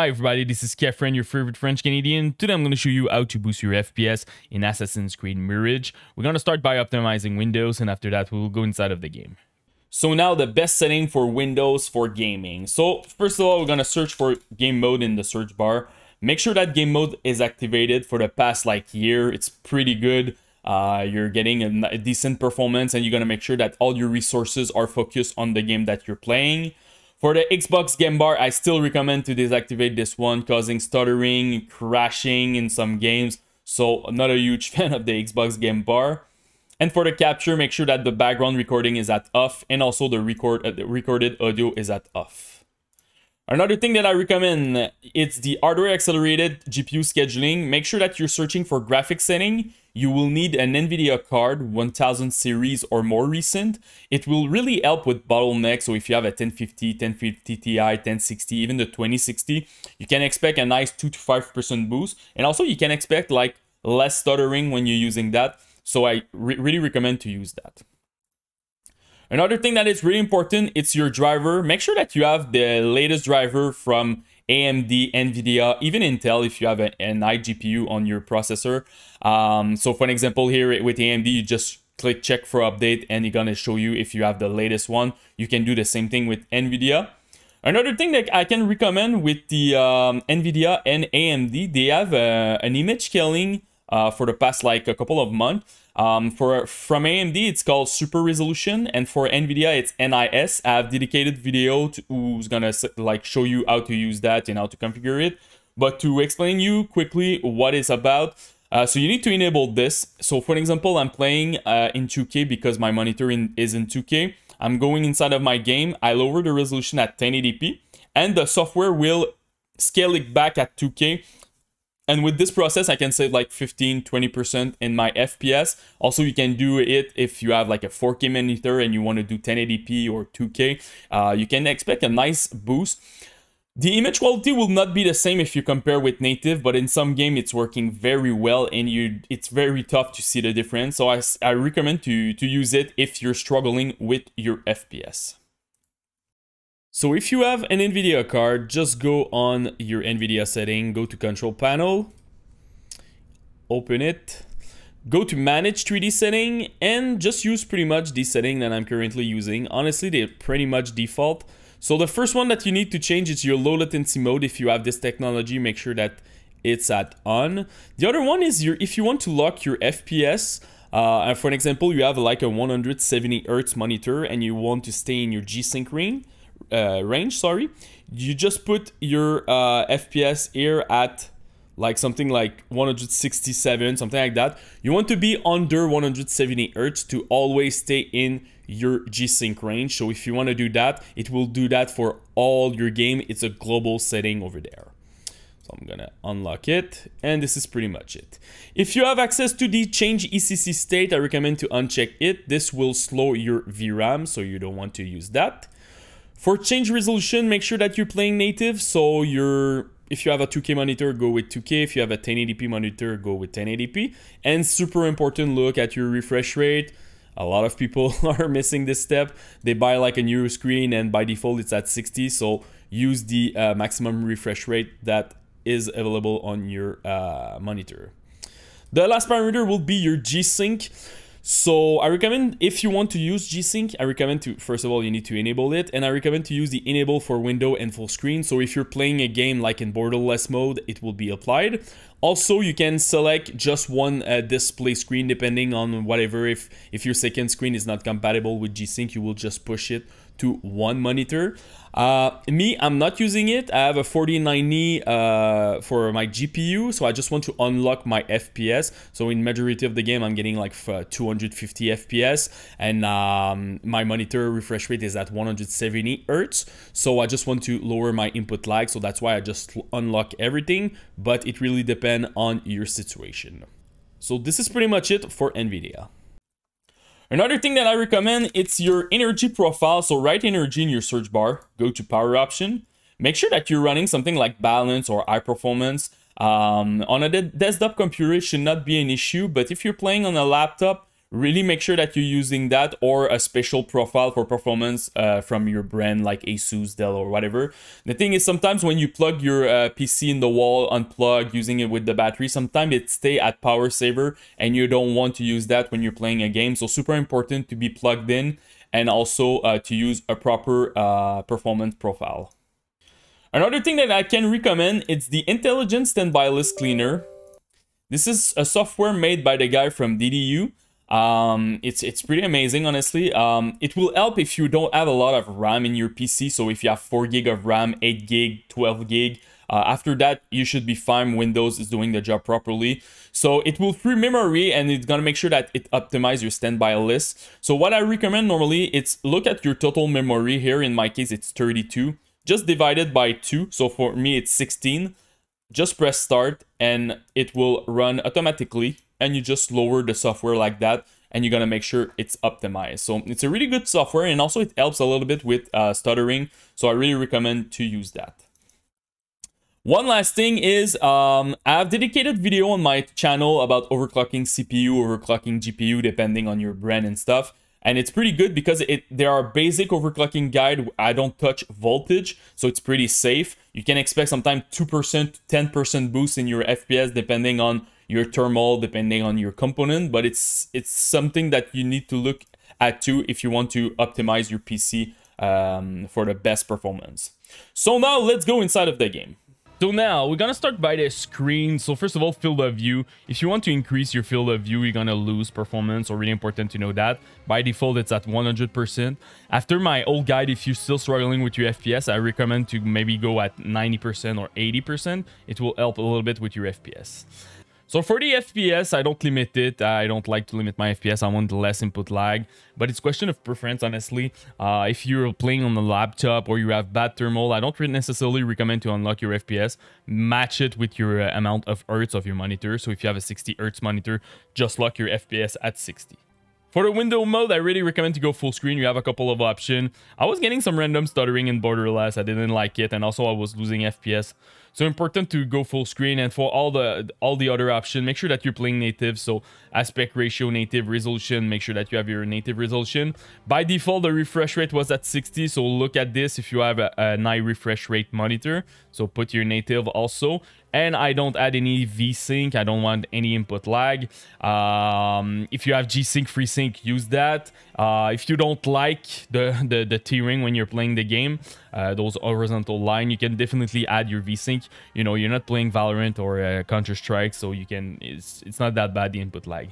Hi everybody, this is Kefren, your favorite French Canadian. Today I'm going to show you how to boost your FPS in Assassin's Creed Mirage. We're going to start by optimizing Windows, and after that we'll go inside of the game. So now the best setting for Windows for gaming. So first of all, we're going to search for game mode in the search bar. Make sure that game mode is activated for the past like year. It's pretty good. You're getting a decent performance, and you're going to make sure that all your resources are focused on the game that you're playing. For the Xbox Game Bar, I still recommend to deactivate this one, causing stuttering, crashing in some games. So I'm not a huge fan of the Xbox Game Bar. And for the capture, make sure that the background recording is at off, and also the recorded audio is at off. Another thing that I recommend, it's the hardware accelerated GPU scheduling. Make sure that you're searching for graphics setting. You will need an Nvidia card, 1000 series or more recent. It will really help with bottlenecks. So if you have a 1050, 1050 Ti, 1060, even the 2060, you can expect a nice 2 to 5% boost. And also you can expect like less stuttering when you're using that. So I really recommend to use that. Another thing that is really important, it's your driver. Make sure that you have the latest driver from AMD, Nvidia, even Intel if you have an iGPU on your processor. So for an example here with AMD, you just click check for update and it's gonna show you if you have the latest one. You can do the same thing with Nvidia. Another thing that I can recommend with the Nvidia and AMD, they have an image scaling for the past like a couple of months. From AMD, it's called Super Resolution, and for Nvidia, it's NIS. I have dedicated video who's gonna like show you how to use that and how to configure it. But to explain you quickly what it's about, so you need to enable this. So for example, I'm playing in 2K because my monitor is in 2K. I'm going inside of my game. I lower the resolution at 1080p, and the software will scale it back at 2K. And with this process, I can save like 15–20% in my FPS. Also, you can do it if you have like a 4K monitor and you want to do 1080p or 2K. You can expect a nice boost. The image quality will not be the same if you compare with native, but in some game it's working very well, and it's very tough to see the difference. So I recommend to use it if you're struggling with your FPS. So if you have an Nvidia card, just go on your Nvidia setting, go to control panel, open it, go to manage 3D setting, and just use pretty much the setting that I'm currently using. Honestly, they're pretty much default. So the first one that you need to change is your low latency mode. If you have this technology, make sure that it's at on. The other one is if you want to lock your FPS. For an example, you have like a 170 Hz monitor and you want to stay in your G-Sync range, you just put your FPS here at like something like 167, something like that. You want to be under 170 Hz to always stay in your G-Sync range. So if you want to do that, it will do that for all your game. It's a global setting over there. So I'm gonna unlock it, and this is pretty much it. If you have access to the change ECC state, I recommend to uncheck it. This will slow your VRAM, so you don't want to use that. For change resolution, make sure that you're playing native. So if you have a 2K monitor, go with 2K. If you have a 1080p monitor, go with 1080p. And super important, look at your refresh rate. A lot of people are missing this step. They buy like a new screen and by default it's at 60. So use the maximum refresh rate that is available on your monitor. The last parameter will be your G-Sync. So I recommend, if you want to use G-Sync, I recommend to, first of all, you need to enable it, and I recommend to use the enable for window and full screen. So if you're playing a game like in borderless mode, it will be applied. Also, you can select just one display screen depending on whatever. If your second screen is not compatible with G-Sync, you will just push it to one monitor. Me, I'm not using it. I have a 4090 for my GPU, so I just want to unlock my FPS. So in majority of the game, I'm getting like 250 FPS, and my monitor refresh rate is at 170 Hz. So I just want to lower my input lag, so that's why I just unlock everything, but it really depends on your situation. So this is pretty much it for Nvidia. Another thing that I recommend, it's your energy profile. So write energy in your search bar, go to power option, make sure that you're running something like balance or high performance. On a desktop computer it should not be an issue, but if you're playing on a laptop, really make sure that you're using that or a special profile for performance from your brand like Asus, Dell, or whatever. The thing is, sometimes when you plug your PC in the wall, unplug, using it with the battery, sometimes it stays at power saver and you don't want to use that when you're playing a game. So super important to be plugged in and also to use a proper performance profile. Another thing that I can recommend is the Intelligent Standby List Cleaner. This is a software made by the guy from DDU. It's pretty amazing, honestly. It will help if you don't have a lot of RAM in your PC. So if you have 4 GB of RAM, 8 GB, 12 GB, after that, you should be fine. Windows is doing the job properly. So it will free memory and it's gonna make sure that it optimizes your standby list. So what I recommend normally, it's look at your total memory here. In my case, it's 32. Just divide it by 2. So for me, it's 16. Just press start and it will run automatically. And you just lower the software like that and you're gonna make sure it's optimized. So it's a really good software, and also it helps a little bit with stuttering. So I really recommend to use that. One last thing is I have dedicated video on my channel about overclocking CPU, overclocking GPU, depending on your brand and stuff. And it's pretty good because there are basic overclocking guide. I don't touch voltage, so it's pretty safe. You can expect sometimes 2% to 10% boost in your FPS depending on your thermal, depending on your component, but it's something that you need to look at too if you want to optimize your PC for the best performance. So now let's go inside of the game. So now we're gonna start by the screen. So first of all, field of view. If you want to increase your field of view, you're gonna lose performance, so really important to know that. By default, it's at 100%. After my old guide, if you're still struggling with your FPS, I recommend to maybe go at 90% or 80%. It will help a little bit with your FPS. So for the FPS, I don't limit it. I don't like to limit my FPS. I want less input lag, but it's a question of preference, honestly. If you're playing on the laptop or you have bad thermal, I don't necessarily recommend to unlock your FPS. Match it with your amount of hertz of your monitor. So if you have a 60 hertz monitor, just lock your FPS at 60. For the window mode, I really recommend to go full screen. You have a couple of options. I was getting some random stuttering in Borderless. I didn't like it, and also I was losing FPS. So important to go full screen. And for all the other options, make sure that you're playing native. So aspect ratio, native resolution, make sure that you have your native resolution. By default, the refresh rate was at 60. So look at this if you have an high refresh rate monitor. So put your native also. And I don't add any V-Sync. I don't want any input lag. If you have G-Sync, FreeSync, use that. If you don't like the tearing when you're playing the game, those horizontal line, you can definitely add your V-Sync. You know, you're not playing Valorant or Counter Strike, so you can. It's not that bad, the input lag.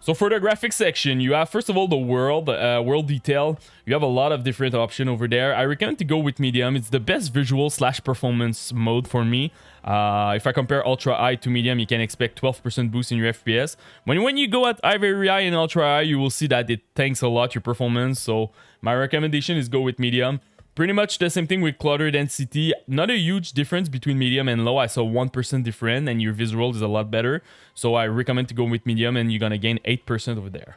So for the graphics section, you have first of all the world detail. You have a lot of different options over there. I recommend to go with medium. It's the best visual / performance mode for me. If I compare ultra high to medium, you can expect 12% boost in your FPS. When you go at very high and ultra high, you will see that it tanks a lot your performance. So my recommendation is go with medium. Pretty much the same thing with clutter density. Not a huge difference between medium and low. I saw 1% different, and your visual is a lot better. So I recommend to go with medium, and you're gonna gain 8% over there.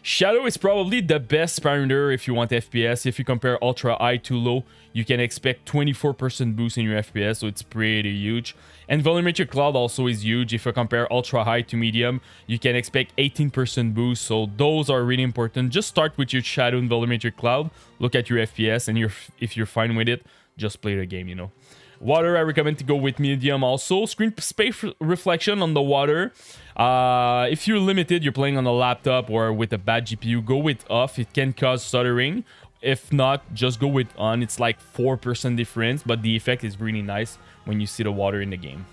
Shadow is probably the best parameter if you want FPS. If you compare ultra high to low, you can expect 24% boost in your FPS, so it's pretty huge. And volumetric cloud also is huge. If you compare ultra high to medium, you can expect 18% boost. So those are really important. Just start with your shadow and volumetric cloud. Look at your FPS, and if you're fine with it, just play the game, you know. Water, I recommend to go with medium also. Screen space reflection on the water. If you're limited, you're playing on a laptop or with a bad GPU, go with off. It can cause stuttering. If not, just go with on. It's like 4% difference, but the effect is really nice when you see the water in the game.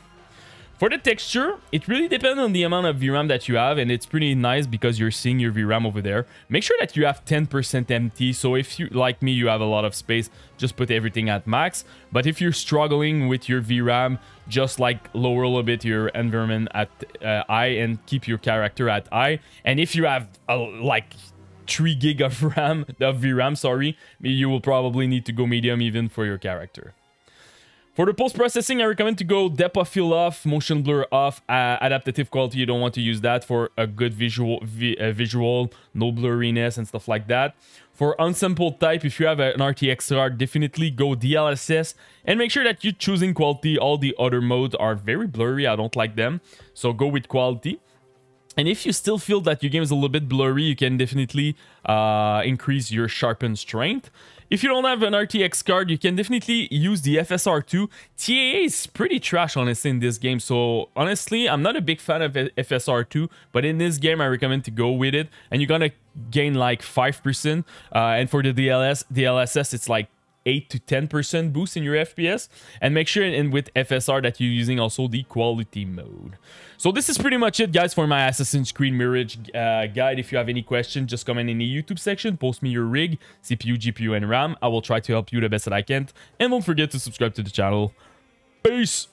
For the texture, it really depends on the amount of VRAM that you have, and it's pretty nice because you're seeing your VRAM over there. Make sure that you have 10% empty, so if you, like me, you have a lot of space, just put everything at max. But if you're struggling with your VRAM, just like lower a little bit your environment at high and keep your character at high. And if you have like 3 GB of VRAM, sorry, you will probably need to go medium even for your character. For the post-processing, I recommend to go depth of field off, motion blur off, adaptive quality, you don't want to use that for a good visual, no blurriness and stuff like that. For unsampled type, if you have an RTX card, definitely go DLSS and make sure that you're choosing quality. All the other modes are very blurry, I don't like them, so go with quality. And if you still feel that your game is a little bit blurry, you can definitely increase your sharpen strength. If you don't have an RTX card, you can definitely use the FSR 2. TAA is pretty trash, honestly, in this game. So, honestly, I'm not a big fan of FSR 2, but in this game, I recommend to go with it. And you're gonna gain like 5%. And for the DLSS, it's like 8 to 10% boost in your FPS, and make sure and with FSR that you're using also the quality mode. So this is pretty much it, guys, for my Assassin's Creed Mirage guide. If you have any questions, just comment in the YouTube section, post me your rig, CPU, GPU, and RAM. I will try to help you the best that I can, and don't forget to subscribe to the channel. Peace!